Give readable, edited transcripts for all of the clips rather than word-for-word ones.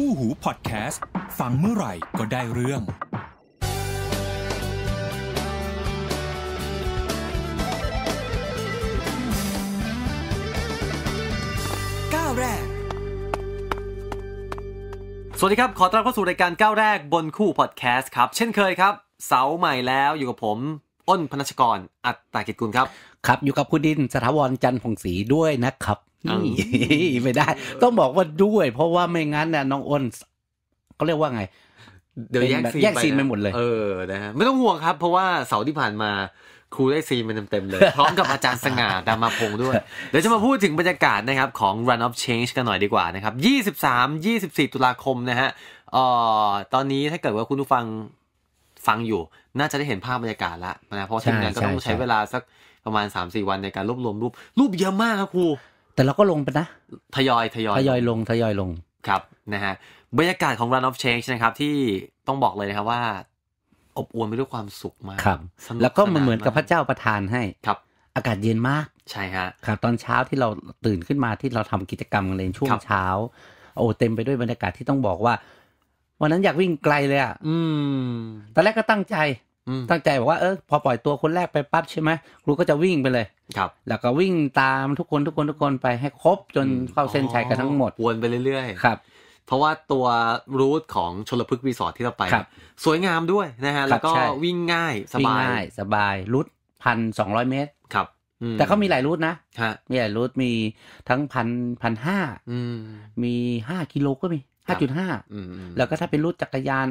คู่หูพอดแคสต์ฟังเมื่อไหร่ก็ได้เรื่องก้าวแรกสวัสดีครับขอต้อนรับเข้าสู่รายการก้าวแรกบนคู่พอดแคสต์ครับเช่นเคยครับเสาร์ใหม่แล้วอยู่กับผมอ้นพนัชกรอัตตากิจกุลครับครับอยู่กับคุณดินสถาวรจันทร์พงศ์ศรีด้วยนะครับไม่ได้ต้องบอกว่าด้วยเพราะว่าไม่งั้นน่ะน้องอ้นเค้าเรียกว่าไงเดี๋ยวแยกซีนไปหมดเลยนะฮะไม่ต้องห่วงครับเพราะว่าเสาร์ที่ผ่านมาครูได้ซีนมาเต็มๆเลยพร้อมกับอาจารย์สง่าดามาพงษ์ด้วยเดี๋ยวจะมาพูดถึงบรรยากาศนะครับของ Run of Change กันหน่อยดีกว่านะครับ23-24 ตุลาคมนะฮะตอนนี้ถ้าเกิดว่าคุณผู้ฟังอยู่น่าจะได้เห็นภาพบรรยากาศแล้วนะเพราะทีมงานก็ต้องใช้เวลาสักประมาณ 3-4 วันในการรวบรวมรูปเยอะมากครับครูแต่เราก็ลงไปนะทยอยลงครับนะฮะบรรยากาศของ Run of Change นะครับที่ต้องบอกเลยนะครับว่าอบอวลไปด้วยความสุขมากแล้วก็มันเหมือนกับพระเจ้าประทานให้ครับอากาศเย็นมากใช่ฮะครับตอนเช้าที่เราตื่นขึ้นมาที่เราทำกิจกรรมกันเลยช่วงเช้าเต็มไปด้วยบรรยากาศที่ต้องบอกว่าวันนั้นอยากวิ่งไกลเลยอ่ะตอนแรกก็ตั้งใจบอกว่าพอปล่อยตัวคนแรกไปปั๊บใช่ไหมครูก็จะวิ่งไปเลยครับแล้วก็วิ่งตามทุกคนไปให้ครบจนเข้าเส้นชัยกันทั้งหมดวนไปเรื่อยๆครับเพราะว่าตัวรูทของชลพฤกษ์รีสอร์ทที่เราไปสวยงามด้วยนะฮะแล้วก็วิ่งง่ายสบายรูท 1,200 เมตรครับแต่เขามีหลายรูทนะมีหลายรูทมีทั้ง 1,500 มี5กิโลก็มี5.5 แล้วก็ถ้าเป็นรูทจักรยาน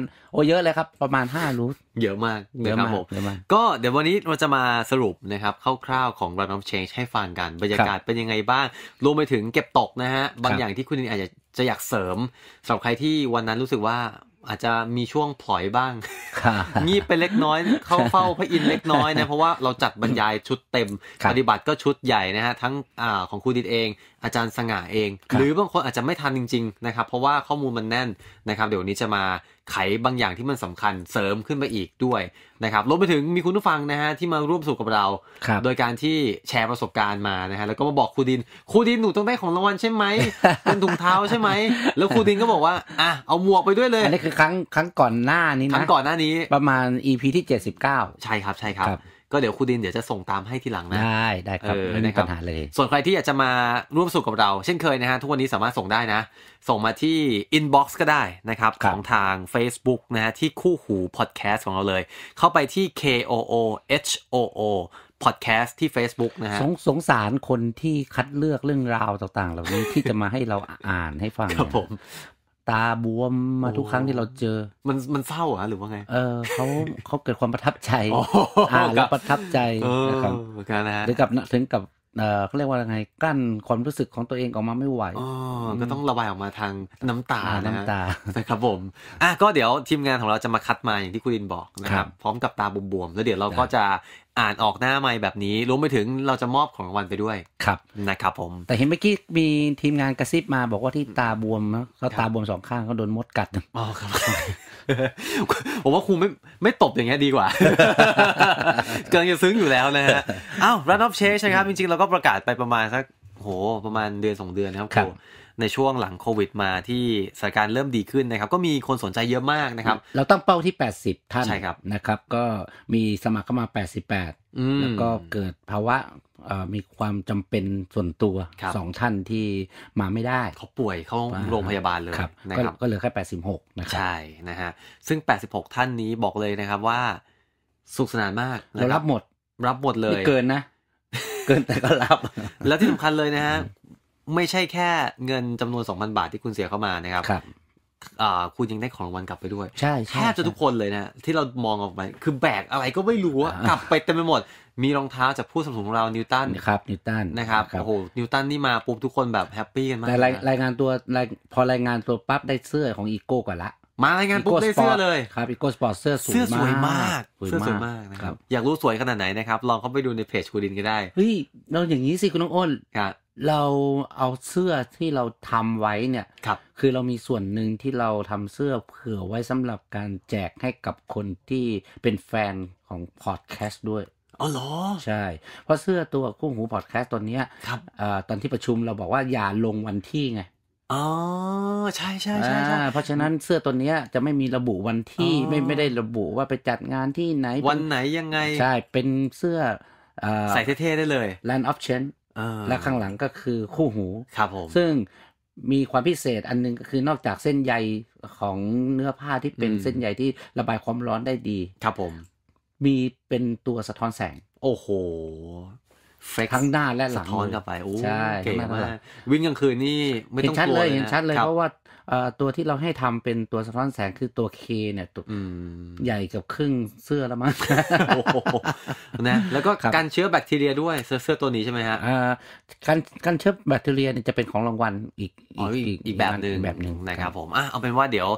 เยอะเลยครับประมาณ5รูทเยอะมากนะครับผมก็เดี๋ยววันนี้เราจะมาสรุปนะครับคร่าวๆของ Run of Change ให้ฟังกันบรรยากาศเป็นยังไงบ้างรวมไปถึงเก็บตกนะฮะบางอย่างที่คุณอาจจะอยากเสริมสำหรับใครที่วันนั้นรู้สึกว่าอาจจะมีช่วงพลอยบ้างงีบไปเล็กน้อยเข้าเฝ้าพระอินทร์เล็กน้อยนะเพราะว่าเราจัดบรรยายชุดเต็มปฏิบัติก็ชุดใหญ่นะฮะทั้งของครูดิษฐ์เองอาจารย์สง่าเองหรือบางคนอาจจะไม่ทันจริงๆนะครับเพราะว่าข้อมูลมันแน่นนะครับเดี๋ยวนี้จะมาไขบางอย่างที่มันสำคัญเสริมขึ้นมาอีกด้วยนะครับรวมไปถึงมีคุณผู้ฟังนะฮะที่มาร่วมสนุกกับเราโดยการที่แชร์ประสบการณ์มานะฮะแล้วก็มาบอกครูดินหนูต้องได้ของรางวัลใช่ไหมเป็นถุงเท้าใช่ไหมแล้วครูดินก็บอกว่าเอาหมวกไปด้วยเลยอันนี้คือครั้งก่อนหน้านี้นะครั้งก่อนหน้านี้ประมาณ EP ที่79ใช่ครับก็เดี๋ยวครูดินเดี๋ยวจะส่งตามให้ทีหลังนะได้ครับไม่มีปัญหาเลยส่วนใครที่อยากจะมาร่วมสนุกกับเราเช่นเคยนะฮะทุกวันนี้สามารถส่งได้นะส่งมาที่ inbox ก็ได้นะครับของทาง Facebook นะฮะที่คู่หู podcast ของเราเลยเข้าไปที่ KOOHOO podcast ที่ Facebook นะฮะสงสารคนที่คัดเลือกเรื่องราวต่างๆเหล่านี้ ที่จะมาให้เราอ่านให้ฟังครับผมตาบวมมาทุกครั้งที่เราเจอมันเศร้าหรือว่าไงเขาเกิดความประทับใจแล้วประทับใจนะครับหรือกับถึงกับเขาเรียกว่าไงกั้นความรู้สึกของตัวเองออกมาไม่ไหวก็ต้องระบายออกมาทางน้ำตานะครับผมก็เดี๋ยวทีมงานของเราจะมาคัดมาอย่างที่คุณดินบอกนะครับพร้อมกับตาบวมๆแล้วเดี๋ยวเราก็จะอ่านออกหน้าไมค์แบบนี้รวมไปถึงเราจะมอบของรางวัลไปด้วยครับนะครับผมแต่เห็นเมื่อกี้มีทีมงานกระซิบมาบอกว่าที่ตาบวมนะเขาตาบวมสองข้างเขาโดนมดกัดอ๋อครับ ผมว่าครูไม่ตบอย่างเงี้ยดีกว่าเกินจะซึ้งอยู่แล้วนะฮะRun of Change นะครับจริงๆเราก็ประกาศไปประมาณสักประมาณเดือน2เดือนนะครับครูในช่วงหลังโควิดมาที่สถานการณ์เริ่มดีขึ้นนะครับก็มีคนสนใจเยอะมากนะครับเราตั้งเป้าที่80ท่านนะครับก็มีสมัครเข้ามา88แล้วก็เกิดภาวะมีความจำเป็นส่วนตัว2ท่านที่มาไม่ได้เขาป่วยเข้าโรงพยาบาลเลยนะครับก็เหลือแค่86นะครับใช่นะฮะซึ่ง86ท่านนี้บอกเลยนะครับว่าสนุกสนานมากเรารับหมดเลยไม่เกินนะเกินแต่ก็รับแล้วที่สำคัญเลยนะฮะไม่ใช่แค่เงินจำนวน 2,000 บาทที่คุณเสียเข้ามานะครับคุณยังได้ของรางวัลกลับไปด้วยใช่แทบจะทุกคนเลยนะที่เรามองออกไปคือแบกอะไรก็ไม่รู้กลับไปเต็มไปหมดมีรองเท้าจากผู้สนับสนุนของเรานิวตันนะครับนิวตันนี่มาปุ๊บทุกคนแบบแฮปปี้กันมากแต่รายงานตัวปั๊บได้เสื้อของ Eco ก่อนละมารายงานปุ๊บได้เสื้อเลยครับ Eco Sport เสื้อสวยมากนะครับอยากรู้สวยขนาดไหนนะครับลองเข้าไปดูในเพจคุณดินก็ได้เฮ้ยเราอย่างนี้สิคุณน้องอ้นเราเอาเสื้อที่เราทำไว้เนี่ยคือเรามีส่วนหนึ่งที่เราทำเสื้อเผื่อไว้สำหรับการแจกให้กับคนที่เป็นแฟนของพอดแคสต์ด้วยอ๋อเหรอใช่เพราะเสื้อตัวคู่หูพอดแคสต์ตัวเนี้ยตอนที่ประชุมเราบอกว่าอย่าลงวันที่ไง อ๋อใช่ใช่ใช่เพราะฉะนั้นเสื้อตัวนี้จะไม่มีระบุวันที่ไม่ได้ระบุว่าไปจัดงานที่ไหนวันไหนยังไงใช่เป็นเสื้อใส่เท่ๆได้เลย Land of Change และข้างหลังก็คือคู่หูครับผมซึ่งมีความพิเศษอันนึงก็คือนอกจากเส้นใยของเนื้อผ้าที่เป็นเส้นใยที่ระบายความร้อนได้ดีครับผมมีเป็นตัวสะท้อนแสงโอ้โหทั้งหน้าและหลังสะท้อนกลับไปโอ้ใช่เก่งมากวิ่งกลางคืนนี่ไม่ต้องกลัวเลยเห็นชัดเลยเพราะว่าตัวที่เราให้ทำเป็นตัวสะท้อนแสงคือตัว K เนี่ยตัวใหญ่กับครึ่งเสื้อแล้วมั้งนะแล้วก็การเชื้อแบคทีเรียด้วยเสื้อตัวนี้ใช่ไหมฮะการเชื้อแบคทีเรียเนี่ยจะเป็นของรางวัลอีกแบบหนึ่งนะครับผมเอาเป็นว่าเดี๋ยว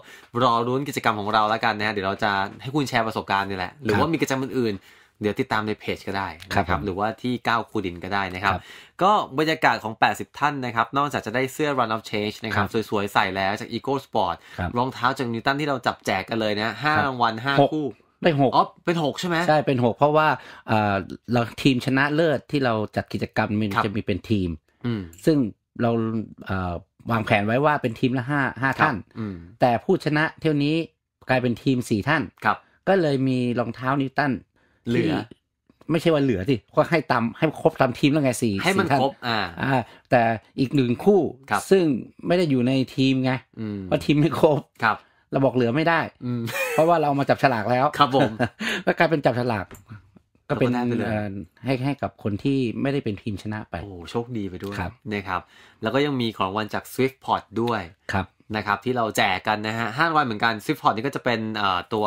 รอรุ้นกิจกรรมของเราแล้วกันนะฮะเดี๋ยวเราจะให้คุณแชร์ประสบการณ์นี่แหละหรือว่ามีกิจกรรมอื่นเดี๋ยวติดตามในเพจก็ได้นะครับหรือว่าที่9คูดินก็ได้นะครับก็บรรยากาศของ80ท่านนะครับนอกจากจะได้เสื้อ Run of Change นะครับสวยๆใส่แล้วจาก Eco Sport รองเท้าจากนิวตันที่เราจับแจกกันเลยนะ5รางวัล5คู่ได้6อ๋อเป็น6ใช่ไหมใช่เป็น6เพราะว่าเราทีมชนะเลิศที่เราจัดกิจกรรมมันจะมีเป็นทีมซึ่งเราวางแผนไว้ว่าเป็นทีมละ5ท่านแต่ผู้ชนะเที่ยวนี้กลายเป็นทีม4ท่านก็เลยมีรองเท้านิวตันเหลือไม่ใช่ว่าเหลือสิก็ให้ตามให้ครบตามทีมแล้วไงสี่ให้มันครบแต่อีกหนึ่งคู่ซึ่งไม่ได้อยู่ในทีมไงเพราะทีมไม่ครบเราบอกเหลือไม่ได้เพราะว่าเรามาจับฉลากแล้วครับผมก็กลายเป็นจับฉลากก็เป็นให้กับคนที่ไม่ได้เป็นทีมชนะไปโอ้โชคดีไปด้วยนะครับแล้วก็ยังมีของรางวัลจาก Swift Pod ด้วยนะครับที่เราแจกกันนะฮะ5 รางวัลเหมือนกัน Swift Pod นี่ก็จะเป็นตั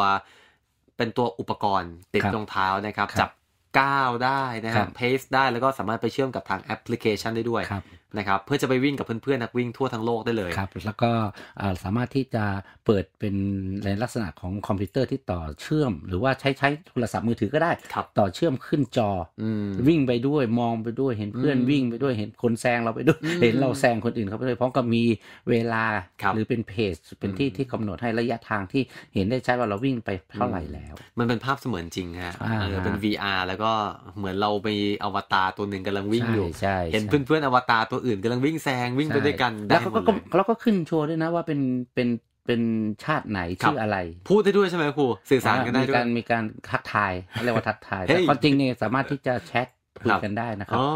วอุปกรณ์ติดรองเท้านะครับจับก้าวได้นะครับเพสได้แล้วก็สามารถไปเชื่อมกับทางแอปพลิเคชันได้ด้วยนะครับเพื่อจะไปวิ่งกับเพื่อนๆนักวิ่งทั่วทั้งโลกได้เลยครับแล้วก็สามารถที่จะเปิดเป็นในลักษณะของคอมพิวเตอร์ที่ต่อเชื่อมหรือว่าใช้โทรศัพท์มือถือก็ได้ต่อเชื่อมขึ้นจอวิ่งไปด้วยมองไปด้วยเห็นเพื่อนวิ่งไปด้วยเห็นคนแซงเราไปด้วยเห็นเราแซงคนอื่นเขาไปด้วยพร้อมกับมีเวลาหรือเป็นเพจเป็นที่กำหนดให้ระยะทางที่เห็นได้ชัดว่าเราวิ่งไปเท่าไหร่แล้วมันเป็นภาพเสมือนจริงฮะเป็น VR แล้วก็เหมือนเราไปอวตารตัวหนึ่งกำลังวิ่งอยู่เห็นเพื่อนๆอวตารตัวอื่นกำลังวิ่งแซงวิ่งไปด้วยกันแล้วก็ขึ้นโชว์ด้วยนะว่าเป็นชาติไหนชื่ออะไรพูดได้ด้วยใช่ไหมครูสื่อสารกันได้ด้วยมีการทักทายเรียกว่าทักทายแต่ความจริงเนี่ยสามารถที่จะแชทคุยกันได้นะครับอ๋อ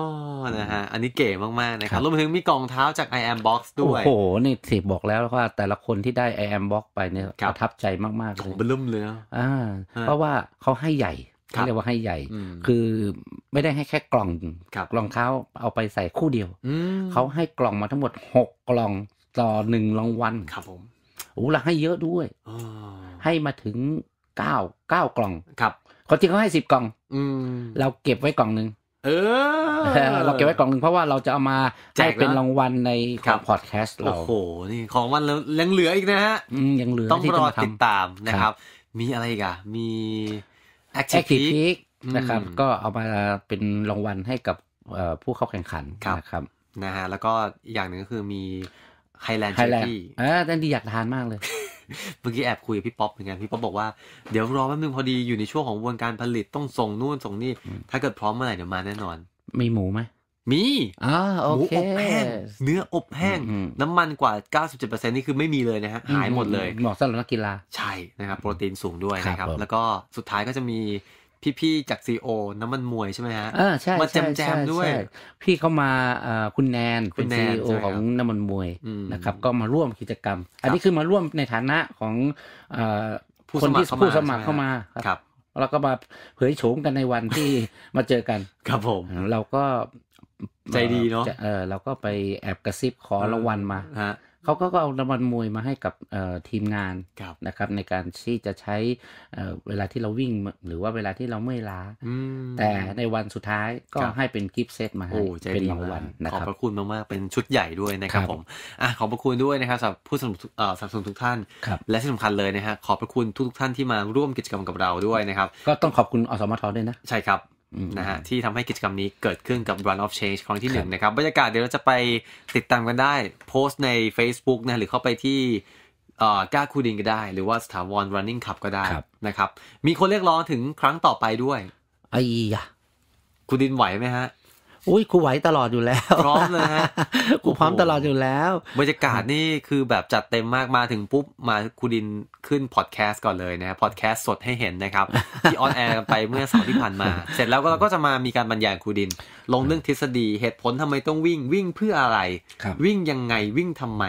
นะฮะอันนี้เก๋มากๆนะครับรวมถึงมีกองเท้าจาก I am Box ด้วยโอ้โหนี่สิบอกแล้วว่าแต่ละคนที่ได้ I am Box ไปเนี่ยประทับใจมากๆเลยบลุ่มเลยเพราะว่าเขาให้ใหญ่เรียกว่าให้ใหญ่คือไม่ได้ให้แค่กล่องรองเท้าเอาไปใส่คู่เดียวเขาให้กล่องมาทั้งหมด6กล่องต่อ1รางวัลครับผมโอ้ละให้เยอะด้วยให้มาถึง9กล่องครับเขาจริงเขาให้10กล่องเราเก็บไว้กล่องนึงเราเก็บไว้กล่องนึงเพราะว่าเราจะเอามาให้เป็นรางวัลในของพอดแคสต์เราโอ้โหนี่ของวันยังเหลืออีกนะฮะยังเหลือต้องรอติดตามนะครับมีอะไรอีกอะมีActive Peak นะครับก็เอามาเป็นรางวัลให้กับผู้เข้าแข่งขันนะครับนะฮะแล้วก็อย่างหนึ่งก็คือมี Highland Charity ท่านดีอยากทานมากเลยเมื่อกี้แอบคุยกับพี่ป๊อปเหมือนกันพี่ป๊อปบอกว่าเดี๋ยวรอแป๊บนึงพอดีอยู่ในช่วงของวงการผลิตต้องส่งนู่นส่งนี่ถ้าเกิดพร้อมเมื่อไหร่เดี๋ยวมาแน่นอนมีหมูไหมมีหมูอบแห้งเนื้ออบแห้งน้ำมันกว่า 97% นี่คือไม่มีเลยนะฮะหายหมดเลยเหมาะสำหรับนักกีฬาใช่นะครับโปรตีนสูงด้วยนะครับแล้วก็สุดท้ายก็จะมีพี่ๆจาก CEO น้ำมันมวยใช่ไหมฮะมาแจมด้วยพี่เขามาคุณแนนเป็น CEO ของน้ำมันมวยนะครับก็มาร่วมกิจกรรมอันนี้คือมาร่วมในฐานะของคนที่ผู้สมัครเข้ามาครับแล้วก็มาเผยโฉมกันในวันที่มาเจอกันครับผมเราก็ใจดีเนาะเราก็ไปแอบกระซิบขอรางวัลมาเขาก็เอารางวัลมวยมาให้กับทีมงานนะครับในการที่จะใช้เวลาที่เราวิ่งหรือว่าเวลาที่เราเมื่อยล้าแต่ในวันสุดท้ายก็ให้เป็นกิฟต์เซตมาให้เป็นรางวัลนะครับขอบพระคุณมากๆเป็นชุดใหญ่ด้วยนะครับผมขอบพระคุณด้วยนะครับสำหรับผู้สนับสนุนทุกท่านและที่สำคัญเลยนะฮะขอบพระคุณทุกท่านที่มาร่วมกิจกรรมกับเราด้วยนะครับก็ต้องขอบคุณอสมทด้วยนะใช่ครับนะฮะที่ทำให้กิจกรรมนี้เกิดขึ้นกับ Run of Change ครั้งที่1นะครับบรรยากาศเดี๋ยวเราจะไปติดตามกันได้โพสต์ใน Facebook นะหรือเข้าไปที่ก้าคูดินก็ได้หรือว่าสถาวร Running Club ก็ได้นะครับมีคนเรียกร้องถึงครั้งต่อไปด้วยไอ้ยะคูดินไหวไหมฮะ อุ้ยกูไหวตลอดอยู่แล้วพร้อมเลยฮะกูพร้อมตลอดอยู่แล้วบรรยากาศนี่คือแบบจัดเต็มมากมาถึงปุ๊บมาคุณดินขึ้นพอดแคสต์ก่อนเลยนะพอดแคสต์สดให้เห็นนะครับที่ออนแอร์กันไปเมื่อเสาร์ที่ผ่านมาเสร็จแล้วเราก็จะมามีการบรรยายคุณดินลงเรื่องทฤษฎีเหตุผลทำไมต้องวิ่งวิ่งเพื่ออะไรวิ่งยังไงวิ่งทำไม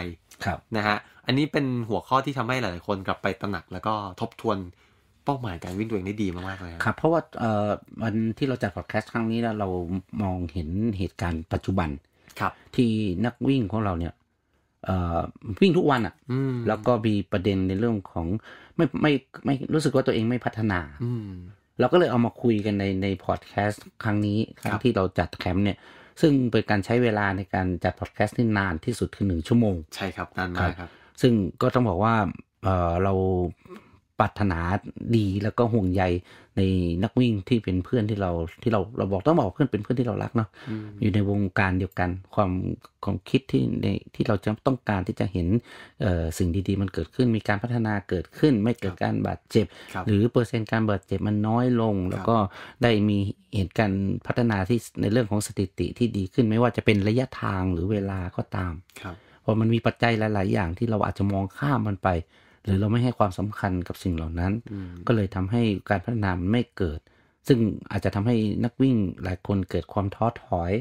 นะฮะอันนี้เป็นหัวข้อที่ทำให้หลายๆคนกลับไปตระหนักแล้วก็ทบทวนเป้าหมายการวิ่งตัวเองได้ดีมากๆเลยครับเพราะว่าวันที่เราจัดพอดแคสต์ครั้งนี้แล้วเรามองเห็นเหตุการณ์ปัจจุบันครับที่นักวิ่งของเราเนี่ยวิ่งทุกวันอ่ะแล้วก็มีประเด็นในเรื่องของไม่รู้สึกว่าตัวเองไม่พัฒนาเราก็เลยเอามาคุยกันในพอดแคสต์ครั้งนี้ครั้งที่เราจัดแคมป์เนี่ยซึ่งเป็นการใช้เวลาในการจัดพอดแคสต์ที่นานที่สุดคือ1 ชั่วโมงใช่ครับนานมากครับซึ่งก็ต้องบอกว่าเราปรารถนาดีแล้วก็ห่วงใยในนักวิ่งที่เป็นเพื่อนที่เราบอกต้องบอกเพื่อนเป็นเพื่อนที่เรารักเนาะ อยู่ในวงการเดียวกันความคิดที่เราจะต้องการที่จะเห็นสิ่งดีๆมันเกิดขึ้นมีการพัฒนาเกิดขึ้นไม่เกิดการบาดเจ็บหรือเปอร์เซ็นต์การบาดเจ็บมันน้อยลงแล้วก็ได้มีเห็นการพัฒนาที่ในเรื่องของสถิติที่ดีขึ้นไม่ว่าจะเป็นระยะทางหรือเวลาก็ตามเพราะมันมีปัจจัยหลายๆอย่างที่เราอาจจะมองข้ามมันไปหรือเราไม่ให้ความสำคัญกับสิ่งเหล่านั้นก็เลยทำให้การพัฒนามันไม่เกิดซึ่งอาจจะทำให้นักวิ่งหลายคนเกิดความท้อถอย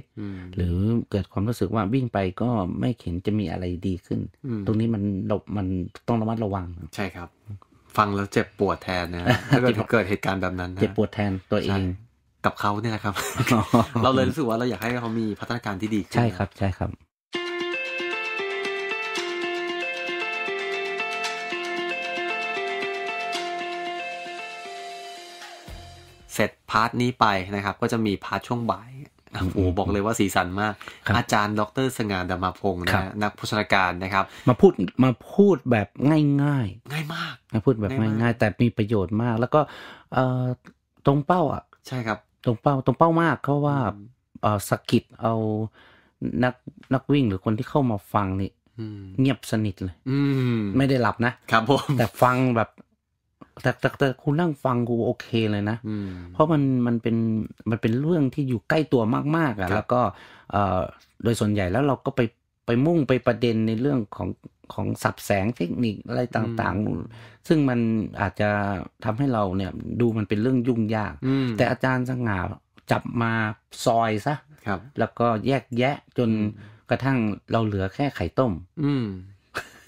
หรือเกิดความรู้สึกว่าวิ่งไปก็ไม่เห็นจะมีอะไรดีขึ้นตรงนี้มันต้องระมัดระวังใช่ครับฟังแล้วเจ็บปวดแทนนะถ้าเกิดเหตุการณ์แบบนั้นเจ็บปวดแทนตัวเองกับเขาเนี่ยนะครับ เราเลยรู้สึกว่าเราอยากให้เขามีพัฒนาการที่ดีขึ้นใช่ครับใช่ครับเสร็จพาร์ทนี้ไปนะครับก็จะมีพาร์ทช่วงบ่ายโอ้บอกเลยว่าสีสันมากอาจารย์ดร.สง่าดำมาพงศ์นะนักโภชนาการนะครับมาพูดแบบง่ายง่ายมากมาพูดแบบง่ายแต่มีประโยชน์มากแล้วก็ตรงเป้าอ่ะใช่ครับตรงเป้ามากเพราะว่าสะกิดเอานักวิ่งหรือคนที่เข้ามาฟังนี่เงียบสนิทเลยไม่ได้หลับนะครับผมแต่ฟังแบบแต่คุณนั่งฟังกูโอเคเลยนะเพราะมันเป็นเรื่องที่อยู่ใกล้ตัวมากๆอ่ะแล้วก็โดยส่วนใหญ่แล้วเราก็ไปมุ่งไปประเด็นในเรื่องของสับแสงเทคนิคอะไรต่างๆซึ่งมันอาจจะทำให้เราเนี่ยดูมันเป็นเรื่องยุ่งยากแต่อาจารย์สง่าจับมาซอยซะแล้วก็แยกแยะจนกระทั่งเราเหลือแค่ไข่ต้ม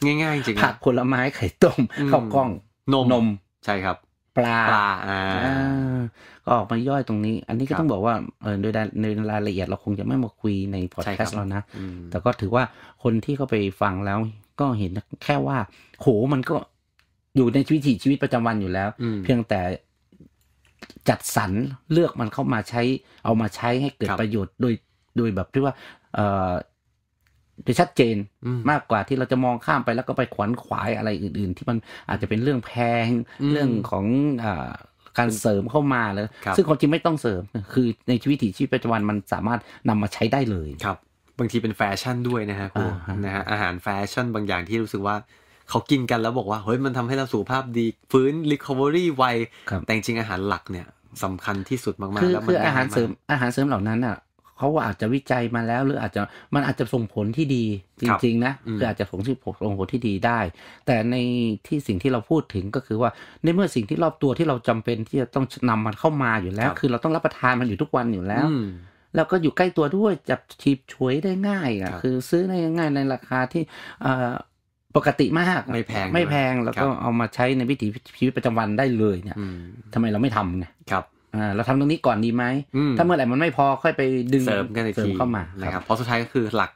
ง่ายๆจริงๆผักผลไม้ไข่ต้มข้าวกล้องนมใช่ครับปลาก็ออกมาย่อยตรงนี้อันนี้ก็ต้องบอกว่าโดยในรายละเอียดเราคงจะไม่มาคุยในพอดแคสต์แล้วนะแต่ก็ถือว่าคนที่เข้าไปฟังแล้วก็เห็นแค่ว่าโหมันก็อยู่ในชีวิตประจำวันอยู่แล้วเพียงแต่จัดสรรเลือกมันเข้ามาใช้เอามาใช้ให้เกิดประโยชน์โดยแบบที่ว่าโดยชัดเจนมากกว่าที่เราจะมองข้ามไปแล้วก็ไปขวนขวายอะไรอื่นๆที่มันอาจจะเป็นเรื่องแพงเรื่องของการเสริมเข้ามาเลยซึ่งความจริงไม่ต้องเสริมคือในชีวิตประจำวันมันสามารถนำมาใช้ได้เลยครับบางทีเป็นแฟชั่นด้วยนะฮะครูนะฮะอาหารแฟชั่นบางอย่างที่รู้สึกว่าเขากินกันแล้วบอกว่าเฮ้ยมันทำให้เราสุขภาพดีฟื้น recovery ไวแต่จริงอาหารหลักเนี่ยสำคัญที่สุดมากๆแล้วคืออาหารเสริมเหล่านั้นอ่ะเขาอาจจะวิจัยมาแล้วหรืออาจจะส่งผลที่ดีจริงๆนะคืออาจจะส่งผลที่ดีได้แต่ในที่สิ่งที่เราพูดถึงก็คือว่าในเมื่อสิ่งที่รอบตัวที่เราจำเป็นที่จะต้องนำมันเข้ามาอยู่แล้วคือเราต้องรับประทานมันอยู่ทุกวันอยู่แล้วแล้วก็อยู่ใกล้ตัวด้วยจับฉีบฉวยได้ง่ายอ่ะคือซื้อได้ง่ายในราคาที่ปกติมากไม่แพงแล้วก็เอามาใช้ในวิถีชีวิตประจำวันได้เลยเนี่ยทำไมเราไม่ทำเนี่ยเราทำตรงนี้ก่อนดีไหมถ้าเมื่อไหร่มันไม่พอค่อยไปดึงเสริมกันอีกทีเข้ามานะครับเพราะสุดท้ายก็คือหลัก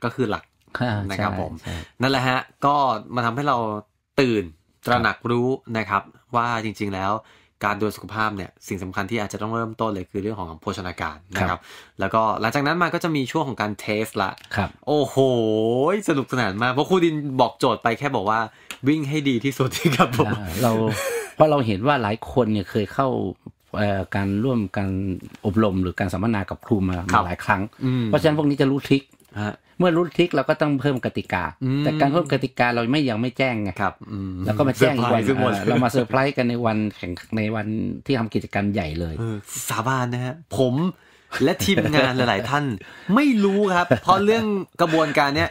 นะครับผมนั่นแหละฮะก็มาทำให้เราตื่นตระหนักรู้นะครับว่าจริงๆแล้วการดูแลสุขภาพเนี่ยสิ่งสำคัญที่อาจจะต้องเริ่มต้นเลยคือเรื่องของโภชนาการนะครับแล้วก็หลังจากนั้นมาก็จะมีช่วงของการเทสละโอ้โหสนุกสนานมากเพราะครูดินบอกโจทย์ไปแค่บอกว่าวิ่งให้ดีที่สุดครับผมเพราะเราเห็นว่าหลายคนเนี่ยเคยเข้าการร่วมการอบรมหรือการสัมมนากับครูมาหลายครั้งเพราะฉะนั้นพวกนี้จะรู้ทริคเมื่อรู้ทริคเราก็ต้องเพิ่มกติกาแต่การเพิ่มกติกาเรายังไม่แจ้งไงแล้วก็มาแจ้งอีกวันเรามาเซอร์ไพรส์กันในวันที่ทำกิจกรรมใหญ่เลยสาบานนะฮะผม และทีมงานหลายๆท่านไม่รู้ครับเพราะเรื่องกระบวนการเนี้ย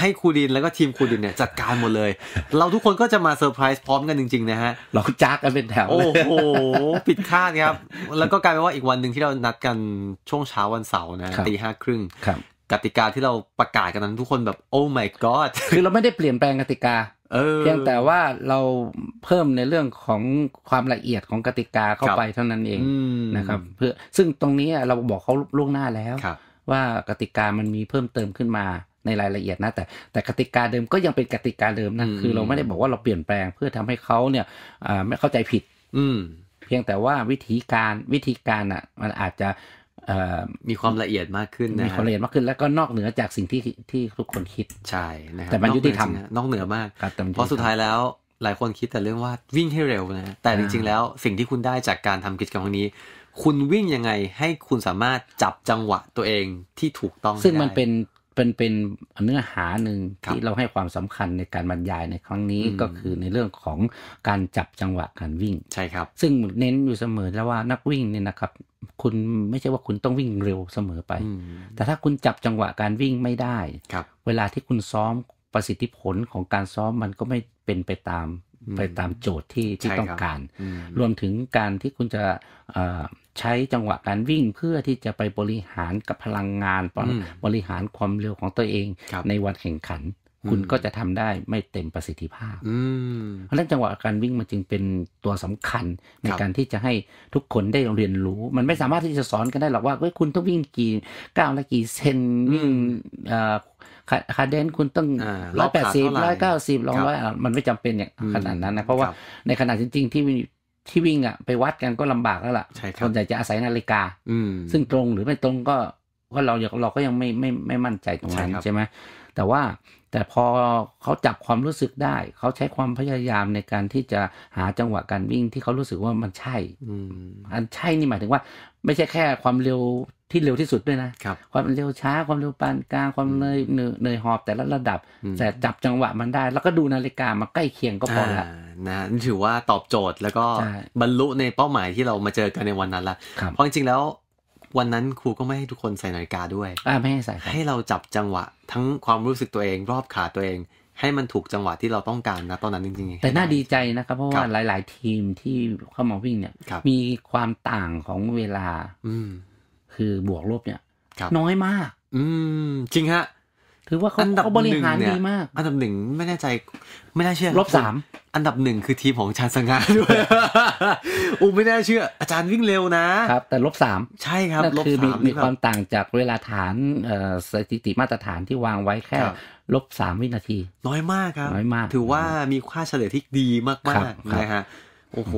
ให้ครูดินแล้วก็ทีมครูดินเนี่ยจัดการหมดเลยเราทุกคนก็จะมาเซอร์ไพรส์พร้อมกันจริงๆนะฮะเราจ้ากันเป็นแถวโอ้โหผิดคาดครับแล้วก็กลายเป็นว่าอีกวันหนึ่งที่เรานัดกันช่วงเช้าวันเสาร์นะตี 5:30กติกาที่เราประกาศกันนั้นทุกคนแบบโอ้ my god คือเราไม่ได้เปลี่ยนแปลงกติกาเพียงแต่ว่าเราเพิ่มในเรื่องของความละเอียดของกติกาเข้าไปเท่านั้นเองนะครับเพื่อซึ่งตรงนี้เราบอกเขาล่วงหน้าแล้วว่ากติกามันมีเพิ่มเติมขึ้นมาในรายละเอียดนะแต่กติกาเดิมก็ยังเป็นกติกาเดิมนะคือเราไม่ได้บอกว่าเราเปลี่ยนแปลงเพื่อทำให้เขาเนี่ยไม่เข้าใจผิดเพียงแต่ว่าวิธีการอ่ะมันอาจจะมีความละเอียดมากขึ้นนะมีความละเอียดมากขึ้นแล้วก็นอกเหนือจากสิ่งที่ทุกคนคิดใช่นะครับแต่มันยุติธรรมนอกเหนือมากเพราะสุดท้ายแล้วหลายคนคิดแต่เรื่องว่าวิ่งให้เร็วนะแต่จริงๆแล้วสิ่งที่คุณได้จากการทำกิจกรรมครั้งนี้คุณวิ่งยังไงให้คุณสามารถจับจังหวะตัวเองที่ถูกต้องซึ่งมันเป็นเนื้อหาหนึ่งที่เราให้ความสำคัญในการบรรยายในครั้งนี้ก็คือในเรื่องของการจับจังหวะการวิ่งใช่ครับซึ่งเน้นอยู่เสมอแล้วว่านักวิ่งเนี่ยนะครับคุณไม่ใช่ว่าคุณต้องวิ่งเร็วเสมอไปแต่ถ้าคุณจับจังหวะการวิ่งไม่ได้เวลาที่คุณซ้อมประสิทธิผลของการซ้อมมันก็ไม่เป็นไปตามโจทย์ที่ต้องการรวมถึงการที่คุณจะใช้จังหวะการวิ่งเพื่อที่จะไปบริหารกับพลังงานบริหารความเร็วของตัวเองในวันแข่งขันคุณก็จะทำได้ไม่เต็มประสิทธิภาพเพราะฉะนั้นจังหวะการวิ่งมันจึงเป็นตัวสำคัญในการที่จะให้ทุกคนได้เรียนรู้มันไม่สามารถที่จะสอนกันได้หรอกว่าคุณต้องวิ่งกี่ก้าวละกี่เซนวิ่งคาเดนคุณต้อง180 190 200มันไม่จำเป็นอย่างขนาดนั้นนะเพราะว่าในขณะจริงๆที่วิ่งอ่ะไปวัดกันก็ลำบากแล้วล่ะคนใหญ่จะอาศัยนาฬิกาซึ่งตรงหรือไม่ตรงก็เราก็ยังไม่มั่นใจตรงนั้นใช่ไหมแต่พอเขาจับความรู้สึกได้เขาใช้ความพยายามในการที่จะหาจังหวะการวิ่งที่เขารู้สึกว่ามันใช่ใช่นี่หมายถึงว่าไม่ใช่แค่ความเร็วที่เร็วที่สุดด้วยนะความเร็วช้าความเร็วปานกลางความเหนื่อยหอบแต่ละระดับแต่จับจังหวะมันได้แล้วก็ดูนาฬิกามาใกล้เคียงก็พอละนะถือว่าตอบโจทย์แล้วก็บรรลุในเป้าหมายที่เรามาเจอกันในวันนั้นละเพราะจริงๆแล้ววันนั้นครูก็ไม่ให้ทุกคนใส่นาฬิกาด้วยไม่ให้ใส่ให้เราจับจังหวะทั้งความรู้สึกตัวเองรอบขาตัวเองให้มันถูกจังหวะที่เราต้องการนะตอนนั้นจริงๆแต่น่าดีใจนะครับเพราะว่าหลายๆทีมที่เข้ามาวิ่งเนี่ยมีความต่างของเวลาคือบวกลบเนี่ยน้อยมากจริงฮะถือว่าเขาบริหารดีมากอันดับหนึ่งไม่แน่ใจไม่น่าเชื่อ-3อันดับหนึ่งคือทีมของอาจารย์สง่าด้วยไม่น่าเชื่ออาจารย์วิ่งเร็วนะครับแต่-3ใช่ครับนั่นคือมีความต่างจากเวลาฐานสถิติมาตรฐานที่วางไว้แค่-3 วินาทีน้อยมากครับน้อยมากถือว่ามีค่าเฉลี่ยที่ดีมากๆนะฮะโอ้โห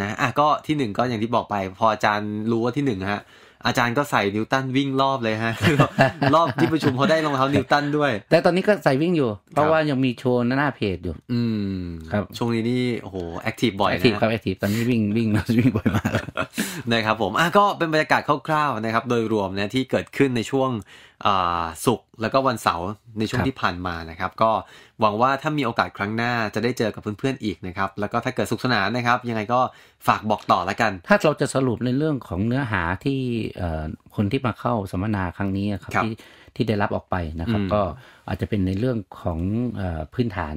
นะอ่ะก็ที่หนึ่งก็อย่างที่บอกไปพออาจารย์รู้ว่าที่หนึ่งฮะอาจารย์ก็ใส่นิวตันวิ่งรอบเลยฮะรอบที่ประชุมเขาได้รองเท้านิวตันด้วยแต่ตอนนี้ก็ใส่วิ่งอยู่เพราะว่ายังมีโชว์หน้าเพจอยู่ครับช่วงนี้นี่โอ้โหแอคทีฟบ่อยนะแอคทีฟครับแอคทีฟตอนนี้วิ่งบ่อยมากนะครับผมก็เป็นบรรยากาศคร่าวๆนะครับโดยรวมนะที่เกิดขึ้นในช่วงศุกร์แล้วก็วันเสาร์ในช่วงที่ผ่านมานะครับก็หวังว่าถ้ามีโอกาสครั้งหน้าจะได้เจอกับเพื่อนๆอีกนะครับแล้วก็ถ้าเกิดสุขสนานนะครับยังไงก็ฝากบอกต่อละกันถ้าเราจะสรุปในเรื่องของเนื้อหาที่คนที่มาเข้าสัมมนาครั้งนี้ครับที่ได้รับออกไปนะครับก็อาจจะเป็นในเรื่องของพื้นฐาน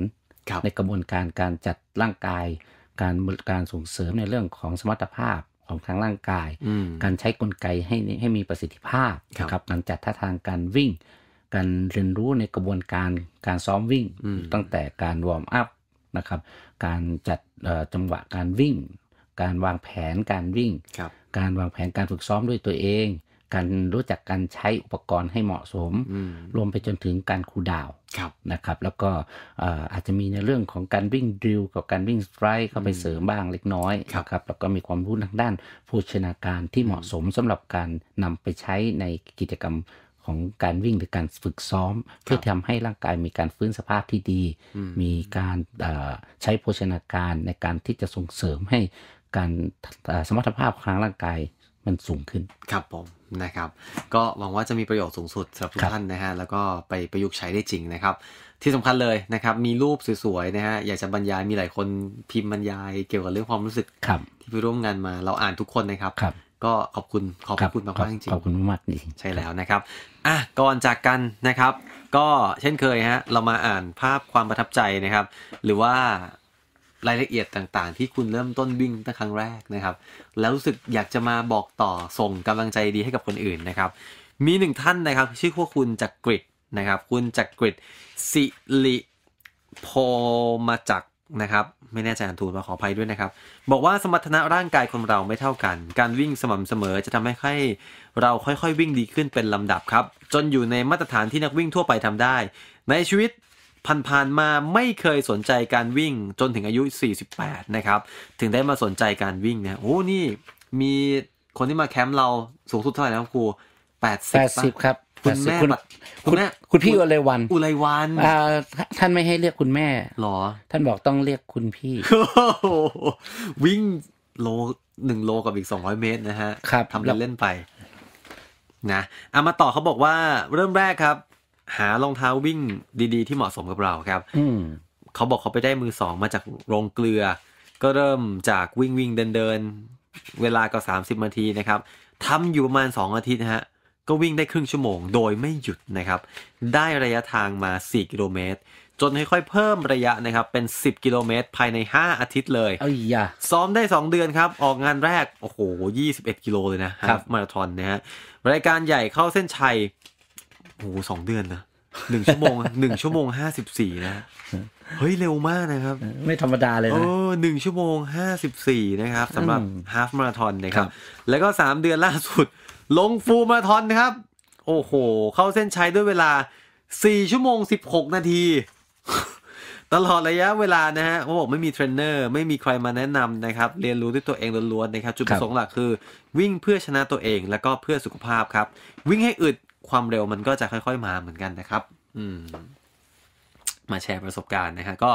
ในกระบวนการจัดร่างกายการส่งเสริมในเรื่องของสมรรถภาพของทางร่างกายการใช้กลไกให้มีประสิทธิภาพนะครับการจัดท่าทางการวิ่งการเรียนรู้ในกระบวนการซ้อมวิ่งตั้งแต่การวอร์มอัพนะครับการจัดจังหวะการวิ่งการวางแผนการวิ่งการวางแผนการฝึกซ้อมด้วยตัวเองการรู้จักการใช้อุปกรณ์ให้เหมาะสมรวมไปจนถึงการคูลดาวน์นะครับแล้วก็อาจจะมีในเรื่องของการวิ่งดริลกับการวิ่งสไตรด์เข้าไปเสริมบ้างเล็กน้อยครับแล้วก็มีความรู้ทางด้านโภชนาการที่เหมาะสมสำหรับการนำไปใช้ในกิจกรรมของการวิ่งหรือการฝึกซ้อมเพื่อทำให้ร่างกายมีการฟื้นสภาพที่ดีมีการใช้โภชนาการในการที่จะส่งเสริมให้การสมรรถภาพของร่างกายมันสูงขึ้นครับผมนะครับก็หวังว่าจะมีประโยชน์สูงสุดสำหรับทุกท่านนะฮะแล้วก็ไปประยุกต์ใช้ได้จริงนะครับที่สำคัญเลยนะครับมีรูปสวยๆนะฮะอยากจะบรรยายมีหลายคนพิมพ์บรรยายเกี่ยวกับเรื่องความรู้สึกที่ไปร่วมงานมาเราอ่านทุกคนนะครับ ก็ขอบคุณมากจริงๆขอบคุณมากจริงใช่แล้วนะครับอ่ะก่อนจากกันนะครับก็เช่นเคยฮะเรามาอ่านภาพความประทับใจนะครับหรือว่ารายละเอียดต่างๆที่คุณเริ่มต้นวิ่งตั้งครั้งแรกนะครับแล้วรู้สึกอยากจะมาบอกต่อส่งกำลังใจดีให้กับคนอื่นนะครับมีหนึ่งท่านนะครับชื่อว่าคุณจักริดนะครับคุณจักริดสิริโพมาจักนะครับไม่แน่ใจอ่านถูกมาขออภัยด้วยนะครับบอกว่าสมรรถนะร่างกายคนเราไม่เท่ากันการวิ่งสม่ำเสมอจะทำให้เราค่อยๆวิ่งดีขึ้นเป็นลำดับครับจนอยู่ในมาตรฐานที่นักวิ่งทั่วไปทำได้ในชีวิตผ่านมาไม่เคยสนใจการวิ่งจนถึงอายุ48นะครับถึงได้มาสนใจการวิ่งนะโอ้นี่มีคนที่มาแคมป์เราสูงสุดเท่าไหร่นะครับครู80ครับคุณแม่คุณพี่อุไรวันท่านไม่ให้เรียกคุณแม่หรอท่านบอกต้องเรียกคุณพี่วิ่ง1 โลกับอีก200 เมตรนะฮะทำเล่นไปนะเอามาต่อเขาบอกว่าเริ่มแรกครับหารองเท้าวิ่งดีๆที่เหมาะสมกับเราครับเขาบอกเขาไปได้มือสองมาจากโรงเกลือก็เริ่มจากวิ่งเดินเวลาก็30 นาทีนะครับทำอยู่ประมาณ2 อาทิตย์นะฮะก็วิ่งได้ครึ่งชั่วโมงโดยไม่หยุดนะครับได้ระยะทางมา4 กิโลเมตรจนค่อยๆเพิ่มระยะนะครับเป็น10 กิโลเมตรภายใน5 อาทิตย์เลยซ้อมได้2 เดือนครับออกงานแรกโอ้โห21 กิโลเลยนะครับมาราธอนนะฮะรายการใหญ่เข้าเส้นชัยโอ้โห2 เดือนนะ1 ชั่วโมง 54นะเฮ้ยเร็วมากนะครับไม่ธรรมดาเลยนะ1 ชั่วโมง 54นะครับสำหรับฮาล์ฟมาราธอนนะครับแล้วก็3 เดือนล่าสุดลงฟูลมาราธอนนะครับโอ้โหเข้าเส้นชัยด้วยเวลา4 ชั่วโมง 16 นาทีตลอดระยะเวลานะฮะเขาบอกไม่มีเทรนเนอร์ไม่มีใครมาแนะนำนะครับเรียนรู้ด้วยตัวเองล้วนๆนะครับจุดประสงค์หลักคือวิ่งเพื่อชนะตัวเองแล้วก็เพื่อสุขภาพครับวิ่งให้อึดความเร็วมันก็จะค่อยๆมาเหมือนกันนะครับมาแชร์ประสบการณ์นะฮะก็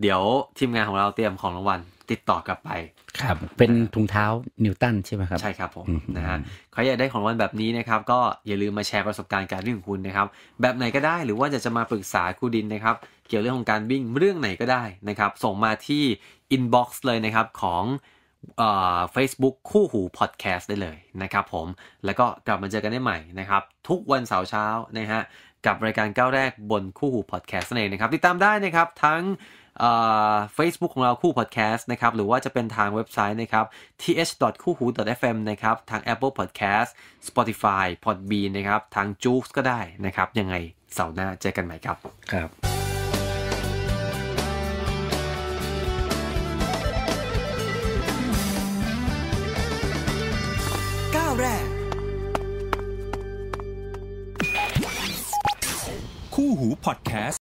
เดี๋ยวทีมงานของเราเตรียมของรางวัลติดต่อกลับไปครับเป็นถุงเท้านิวตันใช่ไหมครับใช่ครับผมนะฮะใครอยากได้ของรางวัลแบบนี้นะครับก็อย่าลืมมาแชร์ประสบการณ์การวิ่งของคุณนะครับแบบไหนก็ได้หรือว่าจะมาปรึกษาครูดินนะครับเกี่ยวเรื่องของการวิ่งเรื่องไหนก็ได้นะครับส่งมาที่อินบ็อกซ์เลยนะครับของFacebook คู่หูพอดแคสต์ได้เลยนะครับผมแล้วก็กลับมาเจอกันได้ใหม่นะครับทุกวันเสาร์เช้านะฮะกับรายการก้าวแรกบนคู่หูพอดแคสต์นั่นเองนะครับติดตามได้นะครับทั้งFacebook ของเราคู่พอดแคสต์นะครับหรือว่าจะเป็นทางเว็บไซต์นะครับ th.kuhu.fm นะครับทาง Apple Podcast Spotify Podbean นะครับทาง Joox ก็ได้นะครับยังไงเสาร์หน้าเจอกันใหม่ครับครับคู่หูพอดแคสต์